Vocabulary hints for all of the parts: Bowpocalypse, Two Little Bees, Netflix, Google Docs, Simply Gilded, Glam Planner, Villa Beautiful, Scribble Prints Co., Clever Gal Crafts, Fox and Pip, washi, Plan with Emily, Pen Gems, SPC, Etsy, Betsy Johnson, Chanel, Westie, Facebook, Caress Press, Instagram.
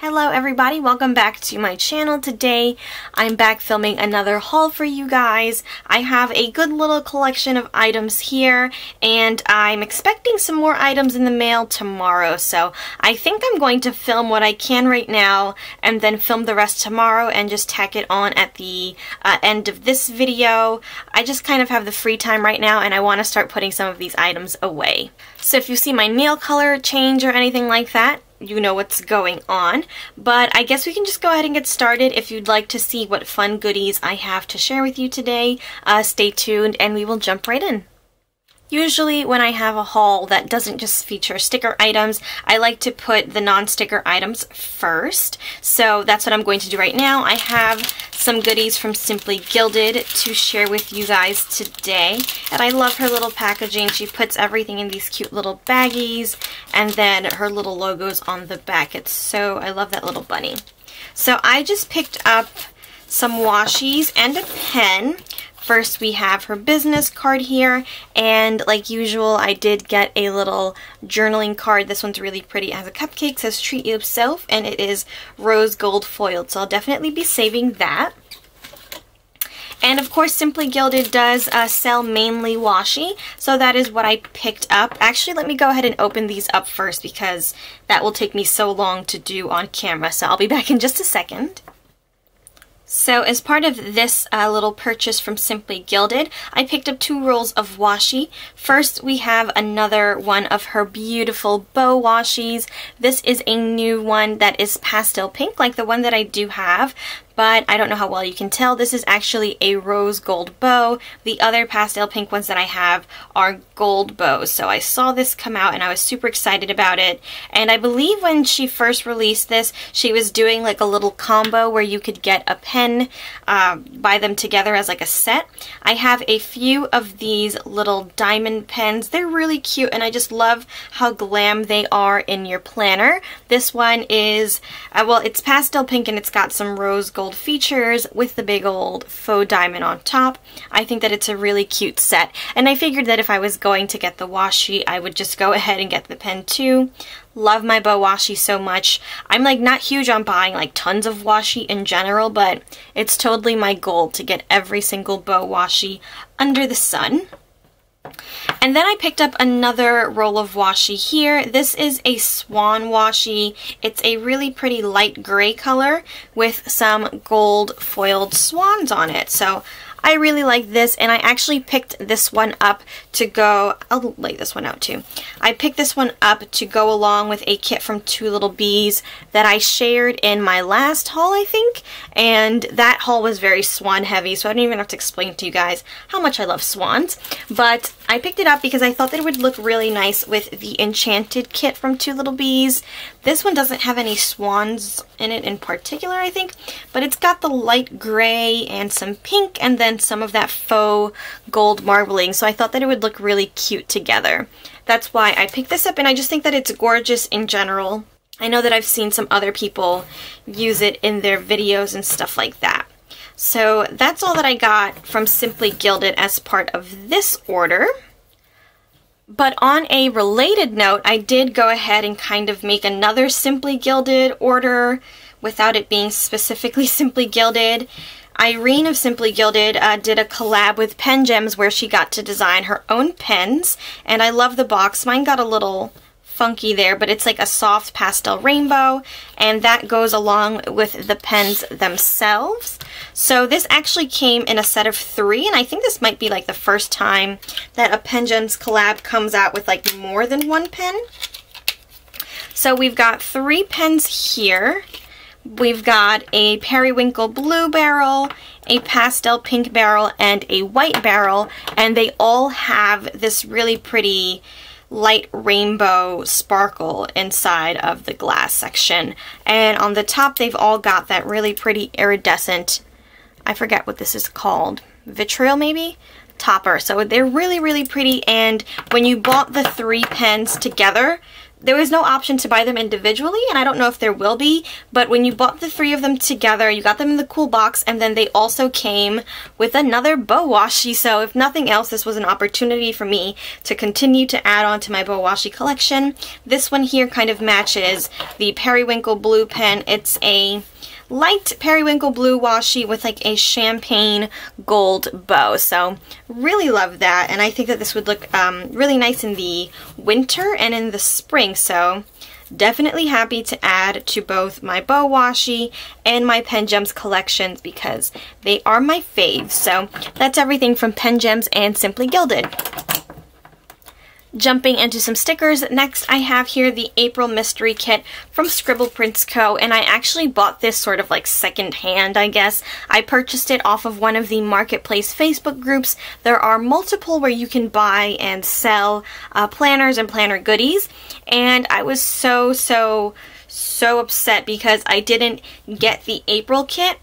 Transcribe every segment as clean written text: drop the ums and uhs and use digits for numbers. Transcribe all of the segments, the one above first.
Hello everybody, welcome back to my channel. Today I'm back filming another haul for you guys. I have a good little collection of items here and I'm expecting some more items in the mail tomorrow, so I think I'm going to film what I can right now and then film the rest tomorrow and just tack it on at the end of this video. I just kind of have the free time right now and I want to start putting some of these items away. So if you see my nail color change or anything like that, you know what's going on. But I guess we can just go ahead and get started. If you'd like to see what fun goodies I have to share with you today, stay tuned and we will jump right in. Usually when I have a haul that doesn't just feature sticker items, I like to put the non-sticker items first. So that's what I'm going to do right now. I have some goodies from Simply Gilded to share with you guys today. And I love her little packaging. She puts everything in these cute little baggies and then her little logos on the back. I love that little bunny. So I just picked up some washies and a pen. First, we have her business card here, and like usual, I did get a little journaling card. This one's really pretty. It has a cupcake, it says treat yourself, and it is rose gold foiled, so I'll definitely be saving that. And of course, Simply Gilded does sell mainly washi, so that is what I picked up. Actually, let me go ahead and open these up first because that will take me so long to do on camera, so I'll be back in just a second. So as part of this little purchase from Simply Gilded, I picked up two rolls of washi. First, we have another one of her beautiful bow washis. This is a new one that is pastel pink, like the one that I do have, but I don't know how well you can tell. This is actually a rose gold bow. The other pastel pink ones that I have are gold bows. So I saw this come out and I was super excited about it. And I believe when she first released this, she was doing like a little combo where you could get a pen, buy them together as like a set. I have a few of these little diamond pens. They're really cute and I just love how glam they are in your planner. This one is, well, it's pastel pink and it's got some rose gold features with the big old faux diamond on top. I think that it's a really cute set, and I figured that if I was going to get the washi, I would just go ahead and get the pen too. Love my bow washi so much. I'm like not huge on buying like tons of washi in general, but it's totally my goal to get every single bow washi under the sun. And then I picked up another roll of washi here. This is a swan washi. It's a really pretty light gray color with some gold foiled swans on it. So I really like this, and I actually picked this one up to go, I'll lay this one out too. I picked this one up to go along with a kit from Two Little Bees that I shared in my last haul, I think, and that haul was very swan heavy, so I don't even have to explain to you guys how much I love swans, but I picked it up because I thought that it would look really nice with the Enchanted kit from Two Little Bees. This one doesn't have any swans in it in particular, I think, but it's got the light gray and some pink and then some of that faux gold marbling, so I thought that it would look really cute together. That's why I picked this up, and I just think that it's gorgeous in general. I know that I've seen some other people use it in their videos and stuff like that. So that's all that I got from Simply Gilded as part of this order. But on a related note, I did go ahead and kind of make another Simply Gilded order without it being specifically Simply Gilded. Irene of Simply Gilded did a collab with Pen Gems where she got to design her own pens, and I love the box. Mine got a little funky there, but it's like a soft pastel rainbow, and that goes along with the pens themselves. So this actually came in a set of 3, and I think this might be like the first time that a Pen Gems collab comes out with like more than one pen. So we've got 3 pens here. We've got a periwinkle blue barrel, a pastel pink barrel, and a white barrel, and they all have this really pretty light rainbow sparkle inside of the glass section. And on the top, they've all got that really pretty iridescent, I forget what this is called, vitriol maybe? Topper. So they're really, really pretty, and when you bought the 3 pens together, There was no option to buy them individually, and I don't know if there will be, but when you bought the three of them together, you got them in the cool box, and then they also came with another bow washi. So if nothing else, this was an opportunity for me to continue to add on to my bow washi collection. This one here kind of matches the periwinkle blue pen. It's a light periwinkle blue washi with like a champagne gold bow. So really love that, and I think that this would look really nice in the winter and in the spring. So definitely happy to add to both my bow washi and my Pen Gems collections because they are my faves. So that's everything from Pen Gems and Simply Gilded. Jumping into some stickers, next I have here the April Mystery Kit from Scribble Prints Co., and I actually bought this sort of like secondhand, I guess. I purchased it off of one of the Marketplace Facebook groups. There are multiple where you can buy and sell planners and planner goodies, and I was so upset because I didn't get the April kit.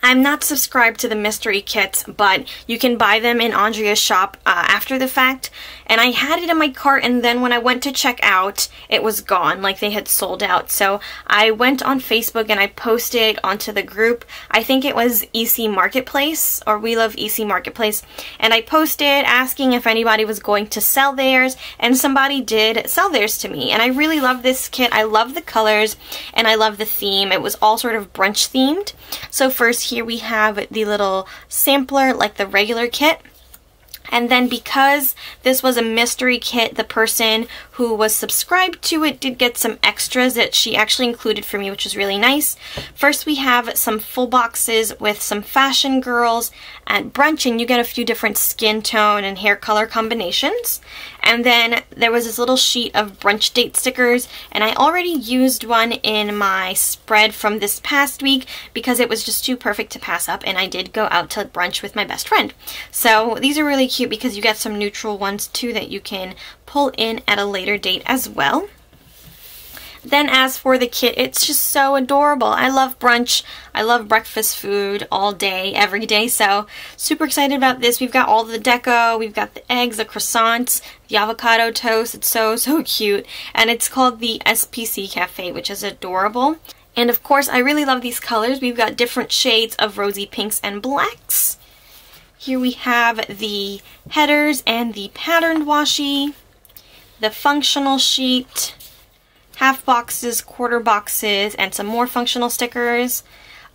I'm not subscribed to the mystery kits, but you can buy them in Andrea's shop after the fact, and I had it in my cart, and then when I went to check out, it was gone, like they had sold out. So I went on Facebook and I posted onto the group. I think it was EC Marketplace, or We Love EC Marketplace, and I posted asking if anybody was going to sell theirs, and somebody did sell theirs to me, and I really love this kit. I love the colors, and I love the theme. It was all sort of brunch themed. So first here we have the little sampler, like the regular kit. And then because this was a mystery kit, the person who was subscribed to it did get some extras that she actually included for me, which was really nice. First we have some full boxes with some fashion girls at brunch, and you get a few different skin tone and hair color combinations. And then there was this little sheet of brunch date stickers, and I already used one in my spread from this past week because it was just too perfect to pass up, and I did go out to brunch with my best friend. So these are really cute because you get some neutral ones too that you can pull in at a later date as well. Then as for the kit, it's just so adorable. I love brunch. I love breakfast food all day, every day, so super excited about this. We've got all the deco. We've got the eggs, the croissants, the avocado toast. It's so cute. And it's called the SPC Cafe, which is adorable. And of course, I really love these colors. We've got different shades of rosy pinks and blacks. Here we have the headers and the patterned washi, the functional sheet, half boxes, quarter boxes, and some more functional stickers.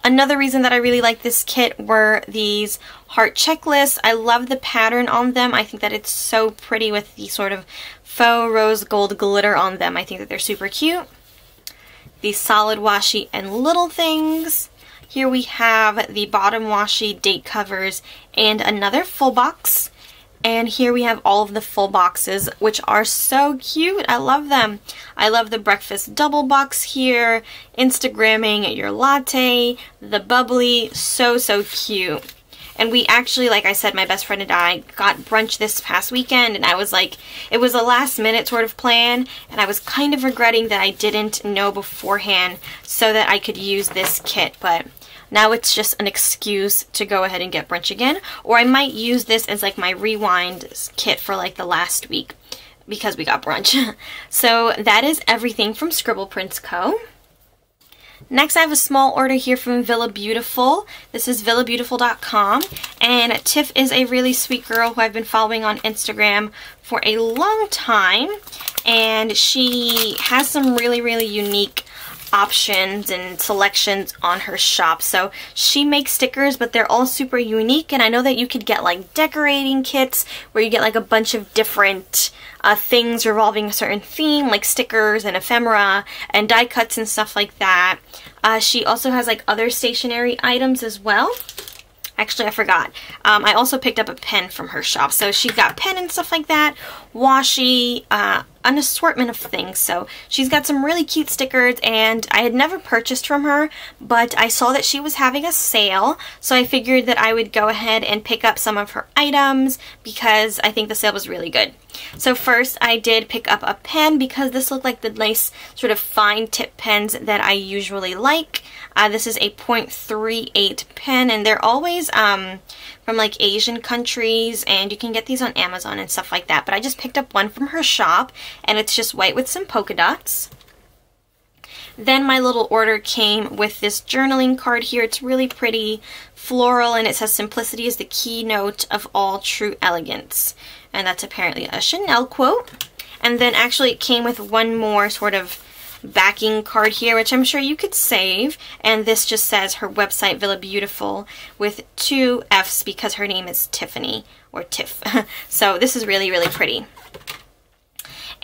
Another reason that I really like this kit were these heart checklists. I love the pattern on them. I think that it's so pretty with the sort of faux rose gold glitter on them. I think that they're super cute. The solid washi and little things. Here we have the bottom washi, date covers, and another full box. And here we have all of the full boxes, which are so cute. I love them. I love the breakfast double box here, Instagramming your latte, the bubbly, so cute. And we actually, like I said, my best friend and I got brunch this past weekend, and I was like, it was a last minute sort of plan, and I was kind of regretting that I didn't know beforehand so that I could use this kit, but now it's just an excuse to go ahead and get brunch again. Or I might use this as like my rewind kit for like the last week because we got brunch. So that is everything from Scribble Prints Co. Next, I have a small order here from Villa Beautiful. This is villabeautiful.com, and Tiff is a really sweet girl who I've been following on Instagram for a long time, and she has some really unique options and selections on her shop. So she makes stickers, but they're all super unique, and I know that you could get like decorating kits where you get like a bunch of different things revolving a certain theme, like stickers and ephemera and die cuts and stuff like that. She also has like other stationery items as well. Actually, I forgot. I also picked up a pen from her shop. So she's got pen and stuff like that, washi, an assortment of things. So she's got some really cute stickers, and I had never purchased from her, but I saw that she was having a sale, so I figured that I would go ahead and pick up some of her items because I think the sale was really good. So first I did pick up a pen because this looked like the nice sort of fine tip pens that I usually like. This is a 0.38 pen, and they're always from like Asian countries, and you can get these on Amazon and stuff like that. But I just picked up one from her shop, and it's just white with some polka dots. Then my little order came with this journaling card here. It's really pretty, floral, and it says simplicity is the keynote of all true elegance. And that's apparently a Chanel quote. And then actually it came with one more sort of backing card here, which I'm sure you could save. And this just says her website, Villa Beautiful, with two F's because her name is Tiffany, or Tiff. So this is really, really pretty.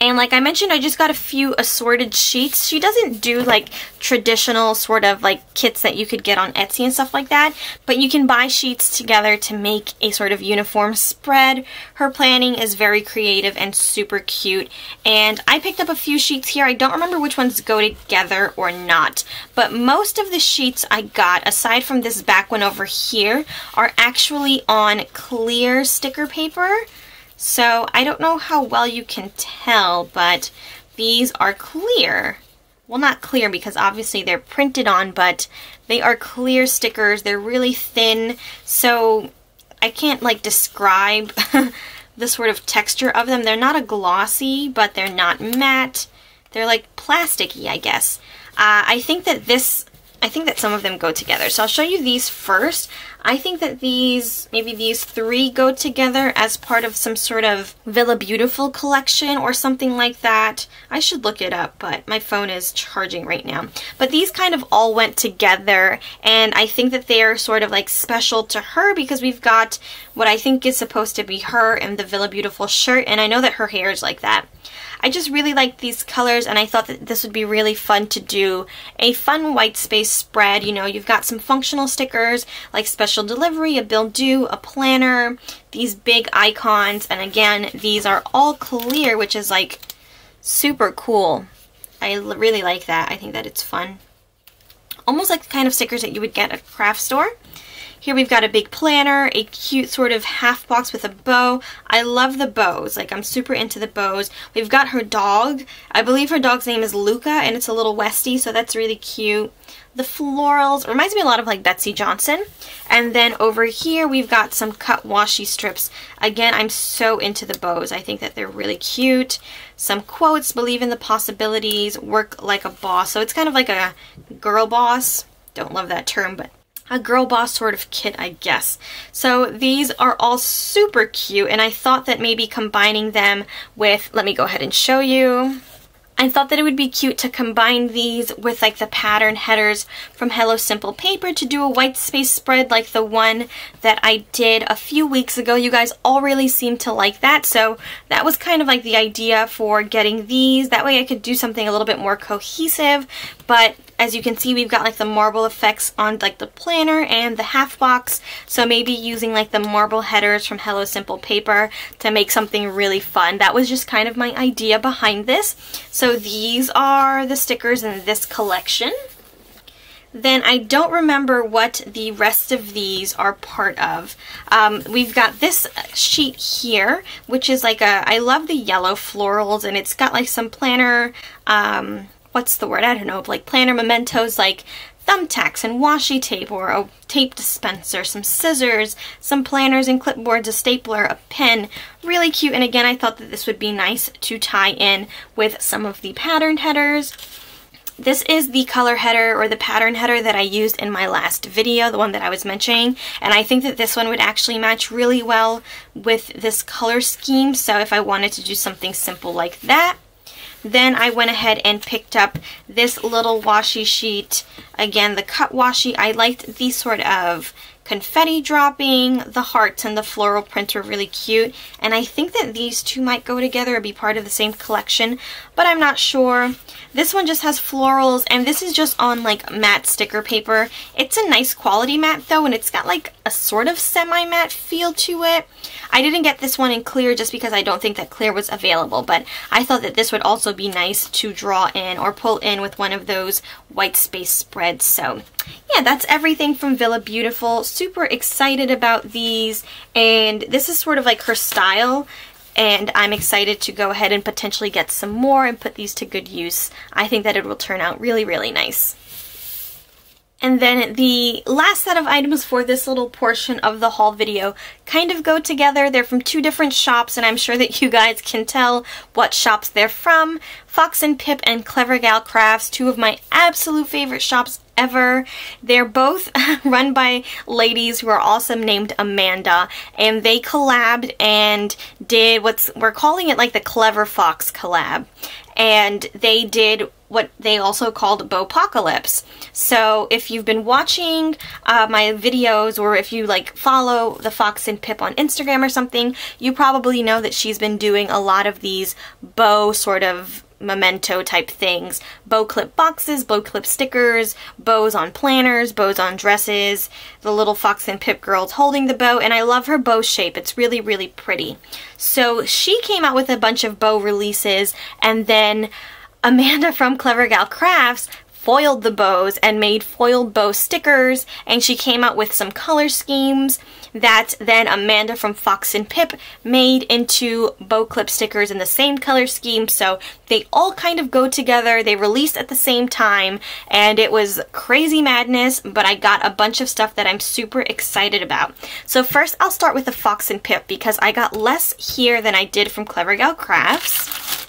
And like I mentioned, I just got a few assorted sheets. She doesn't do like traditional sort of like kits that you could get on Etsy and stuff like that, but you can buy sheets together to make a sort of uniform spread. Her planning is very creative and super cute. And I picked up a few sheets here. I don't remember which ones go together or not, but most of the sheets I got, aside from this back one over here, are actually on clear sticker paper. So I don't know how well you can tell, but these are clear. Well, not clear because obviously they're printed on, but they are clear stickers. They're really thin, so I can't like describe the sort of texture of them. They're not a glossy, but they're not matte. They're like plasticky, I guess. I think that some of them go together. So I'll show you these first. I think that these, maybe these three go together as part of some sort of Villa Beautiful collection or something like that. I should look it up, but my phone is charging right now. But these kind of all went together, and I think that they are sort of like special to her because we've got what I think is supposed to be her in the Villa Beautiful shirt, and I know that her hair is like that. I just really liked these colors, and I thought that this would be really fun to do a fun white space spread. You know, you've got some functional stickers like special delivery, a bill due, a planner, these big icons, and again, these are all clear, which is like super cool. I really like that. I think that it's fun. Almost like the kind of stickers that you would get at a craft store. Here we've got a big planner, a cute sort of half box with a bow. I love the bows. Like, I'm super into the bows. We've got her dog. I believe her dog's name is Luca, and it's a little Westie, so that's really cute. The florals reminds me a lot of like Betsy Johnson. And then over here we've got some cut washi strips. Again, I'm so into the bows. I think that they're really cute. Some quotes, believe in the possibilities, work like a boss. So it's kind of like a girl boss. Don't love that term, but a girl boss sort of kit, I guess. So these are all super cute, and I thought that maybe combining them with, let me go ahead and show you. I thought that it would be cute to combine these with like the pattern headers from Hello Simple Paper to do a white space spread like the one that I did a few weeks ago. You guys all really seemed to like that, so that was kind of like the idea for getting these. That way I could do something a little bit more cohesive, but as you can see, we've got like the marble effects on like the planner and the half box, so maybe using like the marble headers from Hello Simple Paper to make something really fun. That was just kind of my idea behind this. So these are the stickers in this collection. Then I don't remember what the rest of these are part of. We've got this sheet here, which is like a, I love the yellow florals, and it's got like some planner, what's the word? I don't know, like planner mementos, like thumbtacks and washi tape, or a tape dispenser, some scissors, some planners and clipboards, a stapler, a pen. Really cute, and again, I thought that this would be nice to tie in with some of the pattern headers. This is the color header or the pattern header that I used in my last video, the one that I was mentioning, and I think that this one would actually match really well with this color scheme, so if I wanted to do something simple like that. Then I went ahead and picked up this little washi sheet. Again, the cut washi. I liked the sort of confetti dropping, the hearts, and the floral prints were really cute. And I think that these two might go together or be part of the same collection, but I'm not sure. This one just has florals, and this is just on like matte sticker paper. It's a nice quality matte though, and it's got like a sort of semi-matte feel to it. I didn't get this one in clear just because I don't think that clear was available, but I thought that this would also be nice to draw in or pull in with one of those white space spreads. So yeah, that's everything from Villa Beautiful. Super excited about these, and this is sort of like her style, and I'm excited to go ahead and potentially get some more and put these to good use. I think that it will turn out really, really nice. And then the last set of items for this little portion of the haul video kind of go together. They're from two different shops, and I'm sure that you guys can tell what shops they're from. Fox and Pip and Clever Gal Crafts, two of my absolute favorite shops ever. They're both run by ladies who are awesome named Amanda, and they collabed and did we're calling it like the Clever Fox collab. And they did what they also called Bowpocalypse. So if you've been watching my videos, or if you like follow the Fox and Pip on Instagram or something, you probably know that she's been doing a lot of these bow sort of memento type things. Bow clip boxes, bow clip stickers, bows on planners, bows on dresses, the little Fox and Pip girls holding the bow, and I love her bow shape. It's really, really pretty. So she came out with a bunch of bow releases, and then Amanda from Clever Gal Crafts foiled the bows and made foiled bow stickers, and she came out with some color schemes that then Amanda from Fox and Pip made into bow clip stickers in the same color scheme. So they all kind of go together. They released at the same time, and it was crazy madness, but I got a bunch of stuff that I'm super excited about. So first I'll start with the Fox and Pip, because I got less here than I did from Clever Gal Crafts.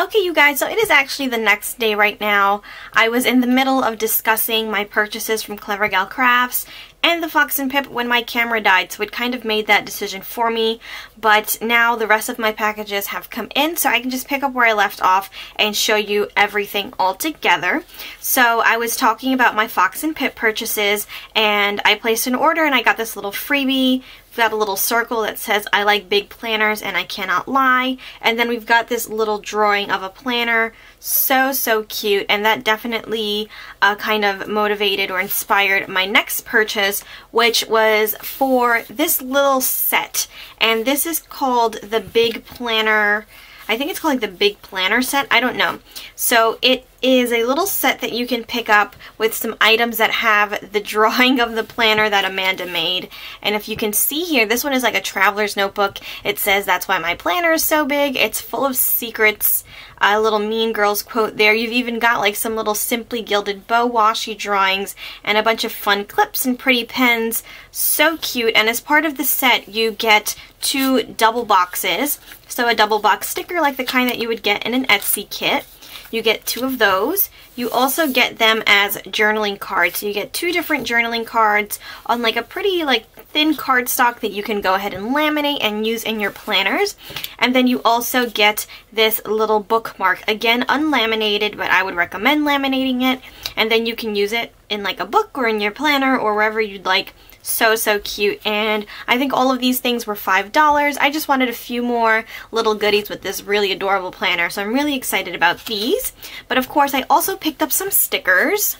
Okay, you guys, so it is actually the next day right now. I was in the middle of discussing my purchases from Clever Gal Crafts and the Fox and Pip when my camera died, so it kind of made that decision for me. But now the rest of my packages have come in, so I can just pick up where I left off and show you everything all together. So I was talking about my Fox and Pip purchases, and I placed an order, and I got this little freebie. Got a little circle that says I like big planners and I cannot lie, and then we've got this little drawing of a planner, so cute, and that definitely kind of motivated or inspired my next purchase, which was for this little set, and this is called the Big Planner. I think it's called like the Big Planner set, I don't know. So it is a little set that you can pick up with some items that have the drawing of the planner that Amanda made. And if you can see here, this one is like a traveler's notebook. It says, "That's why my planner is so big." It's full of secrets. A little Mean Girls quote there. You've even got like some little Simply Gilded bow washi drawings and a bunch of fun clips and pretty pens. So cute. And as part of the set, you get two double boxes. So a double box sticker, like the kind that you would get in an Etsy kit. You get two of those. You also get them as journaling cards. So you get two different journaling cards on like a pretty like thin cardstock that you can go ahead and laminate and use in your planners. And then you also get this little bookmark, again unlaminated, but I would recommend laminating it. And then you can use it in like a book or in your planner or wherever you'd like. So cute, and I think all of these things were $5. I just wanted a few more little goodies with this really adorable planner, so I'm really excited about these. But of course I also picked up some stickers.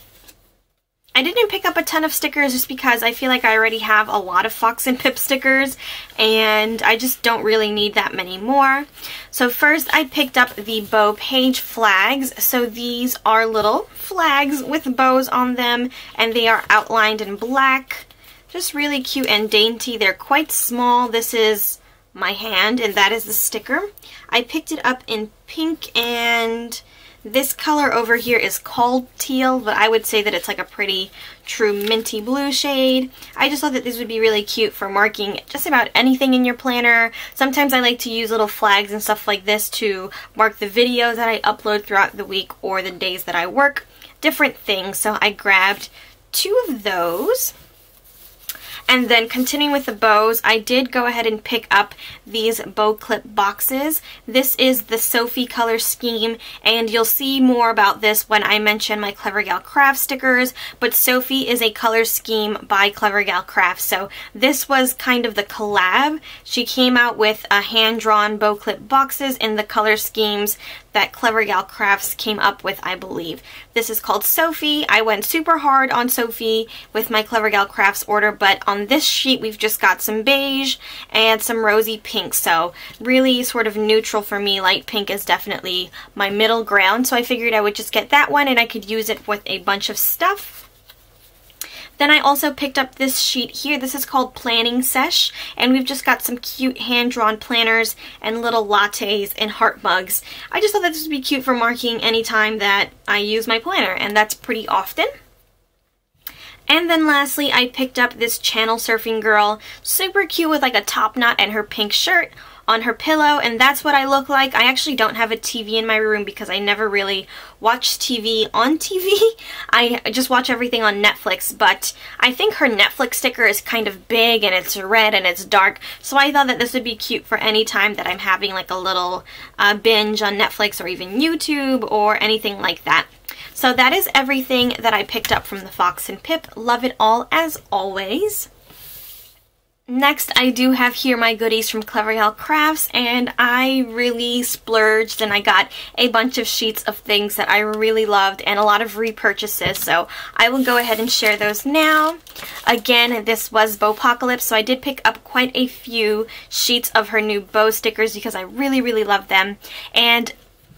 I didn't pick up a ton of stickers just because I feel like I already have a lot of Fox and Pip stickers, and I just don't really need that many more. So first I picked up the Bow Page flags. So these are little flags with bows on them, and they are outlined in black. Just really cute and dainty. They're quite small. This is my hand, and that is the sticker. I picked it up in pink, and this color over here is called teal, but I would say that it's like a pretty true minty blue shade. I just thought that these would be really cute for marking just about anything in your planner. Sometimes I like to use little flags and stuff like this to mark the videos that I upload throughout the week or the days that I work, different things. So I grabbed two of those. And then continuing with the bows, I did go ahead and pick up these bow clip boxes. This is the Sophie color scheme, and you'll see more about this when I mention my Clever Gal Craft stickers, but Sophie is a color scheme by Clever Gal Craft. So this was kind of the collab. She came out with a hand-drawn bow clip boxes in the color schemes that Clever Gal Crafts came up with, I believe. This is called Sophie. I went super hard on Sophie with my Clever Gal Crafts order, but on this sheet we've just got some beige and some rosy pink, so really sort of neutral for me. Light pink is definitely my middle ground, so I figured I would just get that one and I could use it with a bunch of stuff. Then I also picked up this sheet here. This is called Planning Sesh, and we've just got some cute hand-drawn planners and little lattes and heart mugs. I just thought that this would be cute for marking any time that I use my planner, and that's pretty often. And then lastly, I picked up this channel surfing girl, super cute with like a top knot and her pink shirt on her pillow, and that's what I look like. I actually don't have a TV in my room because I never really watch TV on TV. I just watch everything on Netflix, but I think her Netflix sticker is kind of big and it's red and it's dark, so I thought that this would be cute for any time that I'm having like a little binge on Netflix or even YouTube or anything like that. So that is everything that I picked up from the Fox and Pip. Love it all as always. Next, I do have here my goodies from Clever Gal Crafts, and I really splurged and I got a bunch of sheets of things that I really loved and a lot of repurchases, so I will go ahead and share those now. Again, this was Bowpocalypse, so I did pick up quite a few sheets of her new bow stickers because I really, really love them. And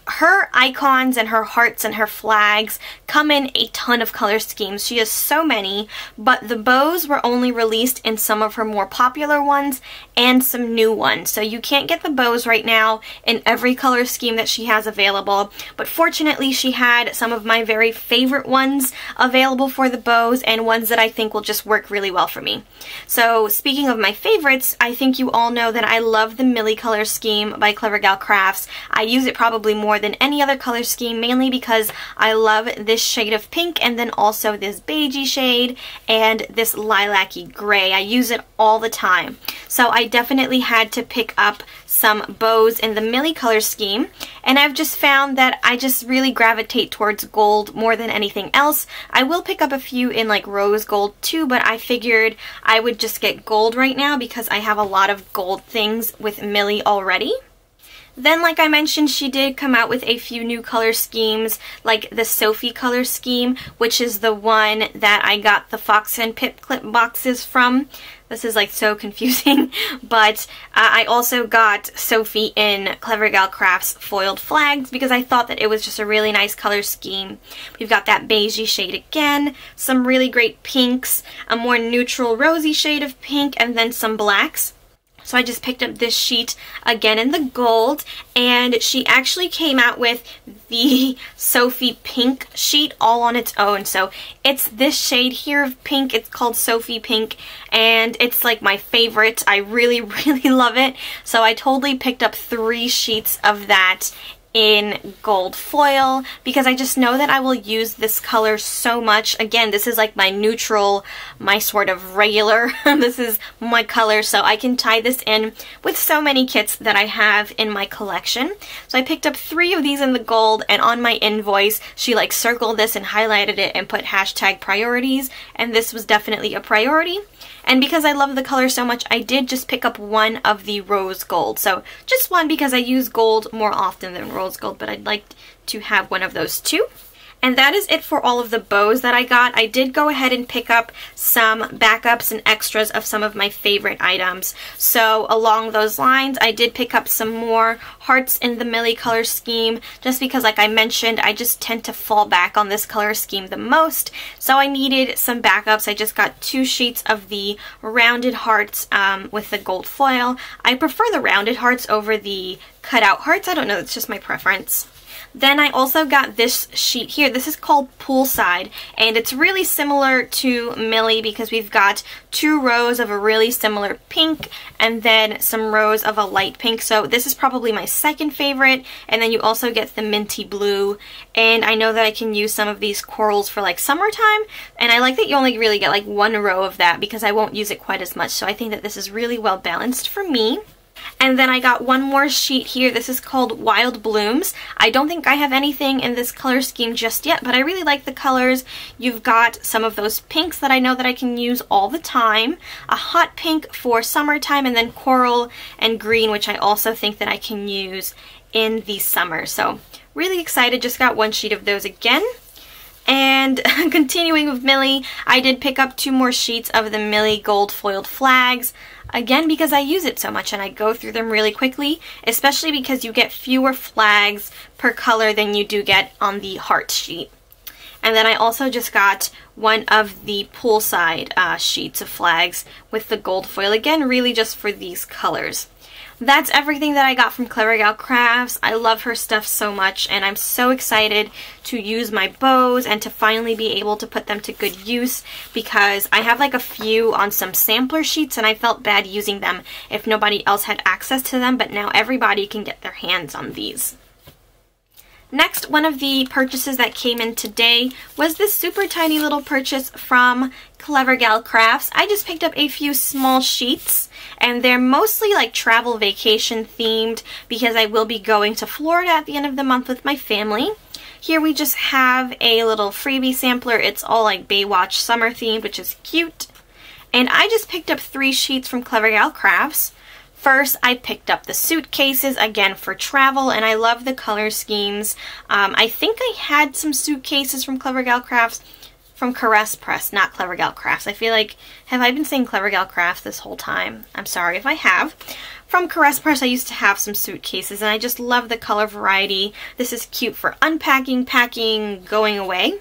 her icons and her hearts and her flags come in a ton of color schemes. She has so many, but the bows were only released in some of her more popular ones and some new ones. So you can't get the bows right now in every color scheme that she has available, but fortunately she had some of my very favorite ones available for the bows and ones that I think will just work really well for me. So speaking of my favorites, I think you all know that I love the Millie color scheme by Clever Gal Crafts. I use it probably more than any other color scheme, mainly because I love this shade of pink and then also this beigey shade and this lilac-y gray. I use it all the time. So I definitely had to pick up some bows in the Millie color scheme, and I've just found that I just really gravitate towards gold more than anything else. I will pick up a few in like rose gold too, but I figured I would just get gold right now because I have a lot of gold things with Millie already. Then, like I mentioned, she did come out with a few new color schemes, like the Sophie color scheme, which is the one that I got the Fox and Pip clip boxes from. This is like so confusing, but I also got Sophie in Clever Gal Crafts foiled flags because I thought that it was just a really nice color scheme. We've got that beigey shade again, some really great pinks, a more neutral rosy shade of pink, and then some blacks. So I just picked up this sheet again in the gold, and she actually came out with the Sophie pink sheet all on its own. So it's this shade here of pink. It's called Sophie pink, and it's like my favorite. I really, really love it. So I totally picked up 3 sheets of that in gold foil because I just know that I will use this color so much. Again, this is like my neutral, my sort of regular, this is my color, so I can tie this in with so many kits that I have in my collection. So I picked up 3 of these in the gold, and on my invoice she like circled this and highlighted it and put hashtag priorities, and this was definitely a priority. And because I love the color so much, I did just pick up 1 of the rose gold. So just 1 because I use gold more often than rose gold, but I'd like to have 1 of those too. And that is it for all of the bows that I got. I did go ahead and pick up some backups and extras of some of my favorite items. So along those lines, I did pick up some more hearts in the Millie color scheme, just because, like I mentioned, I just tend to fall back on this color scheme the most. So I needed some backups. I just got 2 sheets of the rounded hearts with the gold foil. I prefer the rounded hearts over the cutout hearts. I don't know, it's just my preference. Then I also got this sheet here. This is called Poolside, and it's really similar to Millie because we've got 2 rows of a really similar pink and then some rows of a light pink. So this is probably my second favorite, and then you also get the minty blue, and I know that I can use some of these corals for like summertime, and I like that you only really get like 1 row of that because I won't use it quite as much, so I think that this is really well balanced for me. And then I got 1 more sheet here. This is called Wild Blooms. I don't think I have anything in this color scheme just yet, but I really like the colors. You've got some of those pinks that I know that I can use all the time. A hot pink for summertime, and then coral and green, which I also think that I can use in the summer. So really excited. Just got 1 sheet of those again. And continuing with Millie, I did pick up 2 more sheets of the Millie gold foiled flags. Again, because I use it so much and I go through them really quickly, especially because you get fewer flags per color than you do get on the heart sheet. And then I also just got 1 of the Poolside sheets of flags with the gold foil, again, really just for these colors. that's everything that I got from Clever Gal Crafts. I love her stuff so much, and I'm so excited to use my bows and to finally be able to put them to good use, because I have like a few on some sampler sheets and I felt bad using them if nobody else had access to them, but now everybody can get their hands on these. Next, one of the purchases that came in today was this super tiny little purchase from Clever Gal Crafts. I just picked up a few small sheets, and they're mostly like travel vacation themed because I will be going to Florida at the end of the month with my family. Here we just have a little freebie sampler. It's all like Baywatch summer themed, which is cute. And I just picked up 3 sheets from Clever Gal Crafts. First, I picked up the suitcases, again, for travel, and I love the color schemes. I think I had some suitcases from Clever Gal Crafts, from Caress Press, not Clever Gal Crafts. I feel like, have I been saying Clever Gal Crafts this whole time? I'm sorry if I have. From Caress Press, I used to have some suitcases, and I just love the color variety. This is cute for unpacking, packing, going away.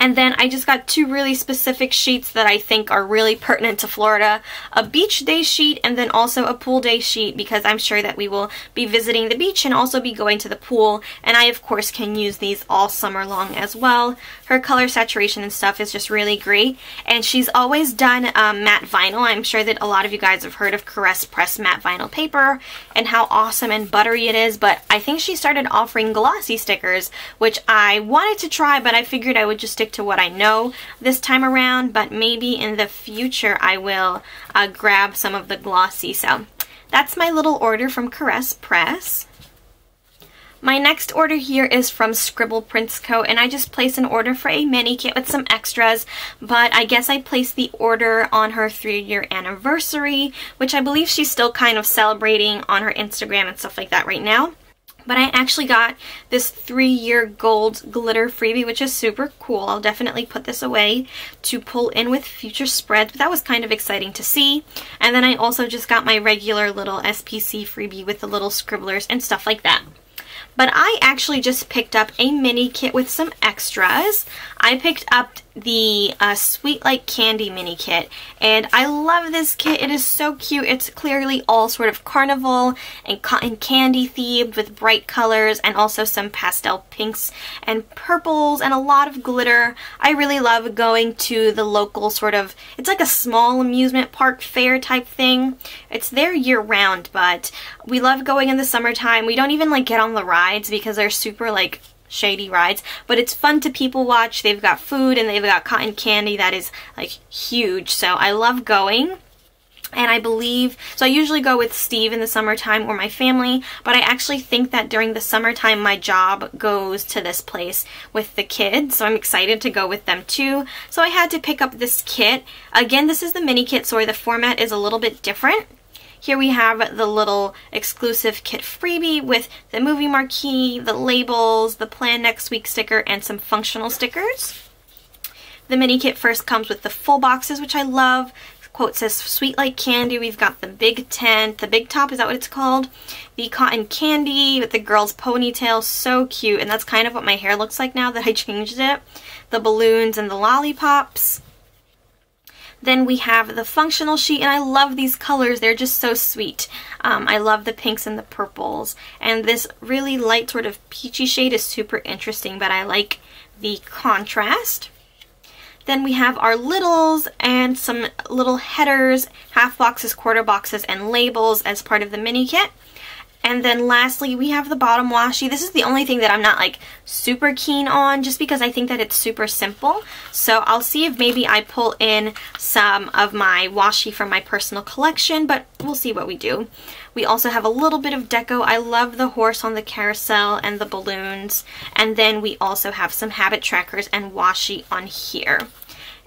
And then I just got 2 really specific sheets that I think are really pertinent to Florida. A beach day sheet and then also a pool day sheet, because I'm sure that we will be visiting the beach and also be going to the pool. And I, of course, can use these all summer long as well. Her color saturation and stuff is just really great. And she's always done matte vinyl. I'm sure that a lot of you guys have heard of Caress Press matte vinyl paper and how awesome and buttery it is. But I think she started offering glossy stickers, which I wanted to try, but I figured I would just stick to what I know this time around, but maybe in the future I will grab some of the glossy. So that's my little order from Caress Press. My next order here is from Scribble Prints Co., and I just placed an order for a mini kit with some extras, but I guess I placed the order on her 3-year anniversary, which I believe she's still kind of celebrating on her Instagram and stuff like that right now. But I actually got this 3-year gold glitter freebie, which is super cool. I'll definitely put this away to pull in with future spreads, but that was kind of exciting to see. And then I also just got my regular little SPC freebie with the little scribblers and stuff like that. But I actually just picked up a mini kit with some extras. I picked up the Sweet Like Candy mini kit, and I love this kit. It is so cute. It's clearly all sort of carnival and cotton candy themed with bright colors and also some pastel pinks and purples and a lot of glitter. I really love going to the local sort of, it's like a small amusement park fair type thing. It's there year round, but we love going in the summertime. We don't even like get on the rides because they're super like shady rides, but it's fun to people watch. They've got food and they've got cotton candy that is like huge, so I love going. And I believe, so I usually go with Steve in the summertime or my family, but I actually think that during the summertime my job goes to this place with the kids, so I'm excited to go with them too. So I had to pick up this kit. Again, this is the mini kit, so the format is a little bit different. Here we have the little exclusive kit freebie with the movie marquee, the labels, the plan next week sticker, and some functional stickers. The mini kit first comes with the full boxes, which I love. The quote says, "Sweet Like Candy." We've got the big tent, the big top, is that what it's called? The cotton candy with the girl's ponytail, so cute. And that's kind of what my hair looks like now that I changed it. The balloons and the lollipops. Then we have the functional sheet, and I love these colors. They're just so sweet. I love the pinks and the purples. And this really light sort of peachy shade is super interesting, but I like the contrast. Then we have our littles and some little headers, half boxes, quarter boxes, and labels as part of the mini kit. And then lastly, we have the bottom washi. This is the only thing that I'm not like super keen on, just because I think that it's super simple. So I'll see if maybe I pull in some of my washi from my personal collection, but we'll see what we do. We also have a little bit of deco. I love the horse on the carousel and the balloons. And then we also have some habit trackers and washi on here.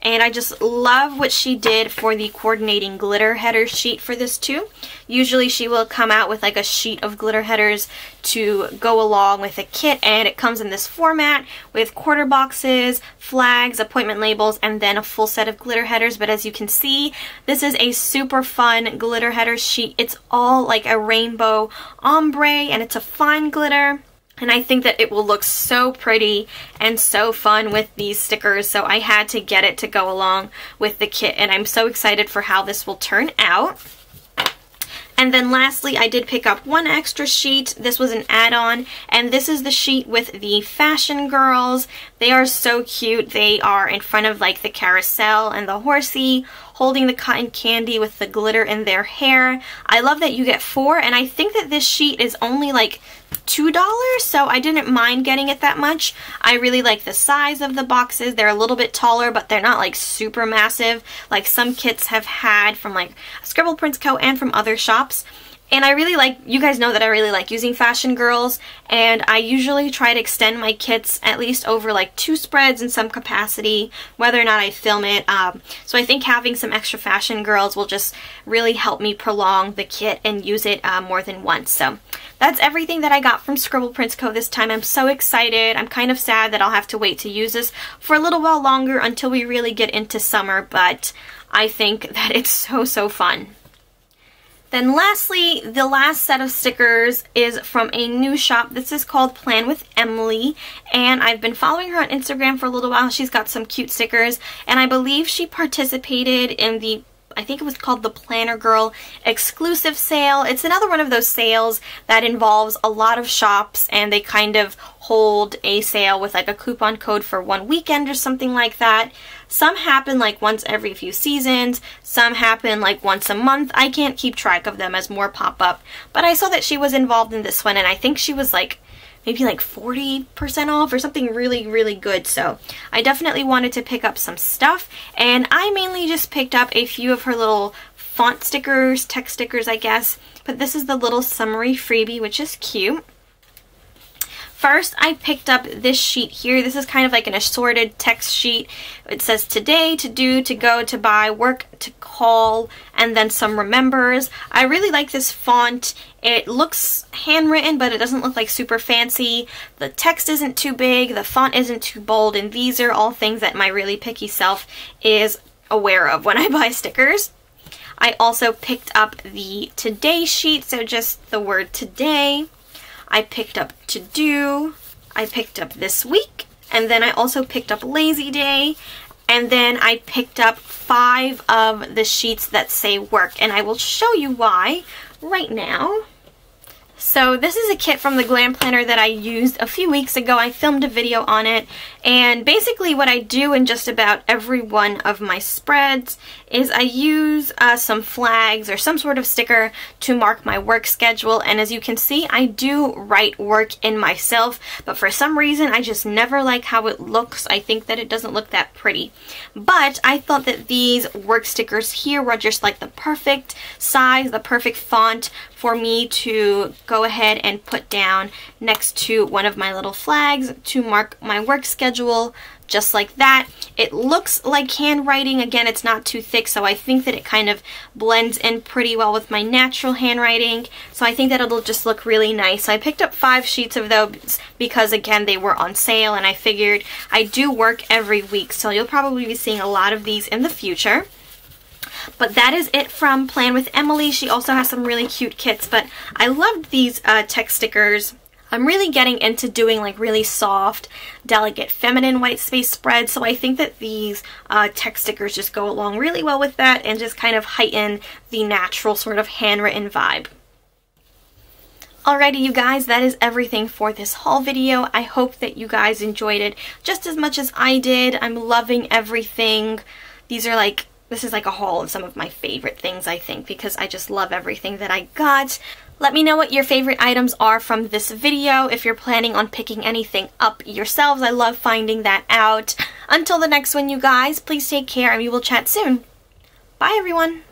And I just love what she did for the coordinating glitter header sheet for this too. Usually she will come out with like a sheet of glitter headers to go along with a kit, and it comes in this format with quarter boxes, flags, appointment labels, and then a full set of glitter headers. But as you can see, this is a super fun glitter header sheet. It's all like a rainbow ombre, and it's a fine glitter. And I think that it will look so pretty and so fun with these stickers, so I had to get it to go along with the kit, and I'm so excited for how this will turn out. And then lastly, I did pick up one extra sheet. This was an add-on, and this is the sheet with the fashion girls. They are so cute. They are in front of like the carousel and the horsey, holding the cotton candy with the glitter in their hair. I love that you get four, and I think that this sheet is only like $2, so I didn't mind getting it that much. I really like the size of the boxes. They're a little bit taller, but they're not like super massive like some kits have had from like Scribble Prints Co. and from other shops. And I really like, you guys know that I really like using fashion girls, and I usually try to extend my kits at least over like 2 spreads in some capacity, whether or not I film it. So I think having some extra fashion girls will just really help me prolong the kit and use it more than once. So that's everything that I got from Scribble Prints Co. this time. I'm so excited. I'm kind of sad that I'll have to wait to use this for a little while longer until we really get into summer, but I think that it's so fun. Then lastly, the last set of stickers is from a new shop. This is called Plan with Emily, and I've been following her on Instagram for a little while. She's got some cute stickers, and I believe she participated in the, I think it was called the Planner Girl exclusive sale. It's another one of those sales that involves a lot of shops, and they kind of hold a sale with like a coupon code for one weekend or something like that. Some happen like once every few seasons, some happen like once a month. I can't keep track of them as more pop up, but I saw that she was involved in this one, and I think she was like maybe like 40% off or something really good. So I definitely wanted to pick up some stuff, and I mainly just picked up a few of her little font stickers, text stickers I guess, but this is the little summary freebie, which is cute. First, I picked up this sheet here. This is kind of like an assorted text sheet. It says today, to do, to go, to buy, work, to call, and then some remembers. I really like this font. It looks handwritten, but it doesn't look like super fancy. The text isn't too big, the font isn't too bold, and these are all things that my really picky self is aware of when I buy stickers. I also picked up the today sheet, so just the word today. I picked up to do, I picked up this week, and then I also picked up lazy day, and then I picked up 5 of the sheets that say work, and I will show you why right now. So this is a kit from the Glam Planner that I used a few weeks ago. I filmed a video on it, and basically what I do in just about every one of my spreads is I use some flags or some sort of sticker to mark my work schedule, and as you can see, I do write work in myself, but for some reason I just never like how it looks. I think that it doesn't look that pretty, but I thought that these work stickers here were just like the perfect size, the perfect font for me to go ahead and put down next to one of my little flags to mark my work schedule, just like that. It looks like handwriting. Again, it's not too thick, so I think that it kind of blends in pretty well with my natural handwriting, so I think that it'll just look really nice. So I picked up 5 sheets of those because, again, they were on sale, and I figured I do work every week, so you'll probably be seeing a lot of these in the future. But that is it from Plan with Emily. She also has some really cute kits, but I loved these text stickers. I'm really getting into doing like really soft, delicate, feminine white space spreads, so I think that these text stickers just go along really well with that and just kind of heighten the natural sort of handwritten vibe. Alrighty, you guys, that is everything for this haul video. I hope that you guys enjoyed it just as much as I did. I'm loving everything. These are like, this is like a haul of some of my favorite things, I think, because I just love everything that I got. Let me know what your favorite items are from this video, if you're planning on picking anything up yourselves. I love finding that out. Until the next one, you guys, please take care, and we will chat soon. Bye, everyone.